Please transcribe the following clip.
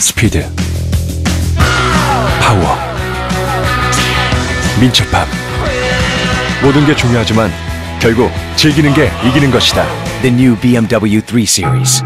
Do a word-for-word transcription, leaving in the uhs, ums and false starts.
스피드, 파워, 민첩함. 모든 게 중요하지만 결국 즐기는 게 이기는 것이다. The new B M W three series.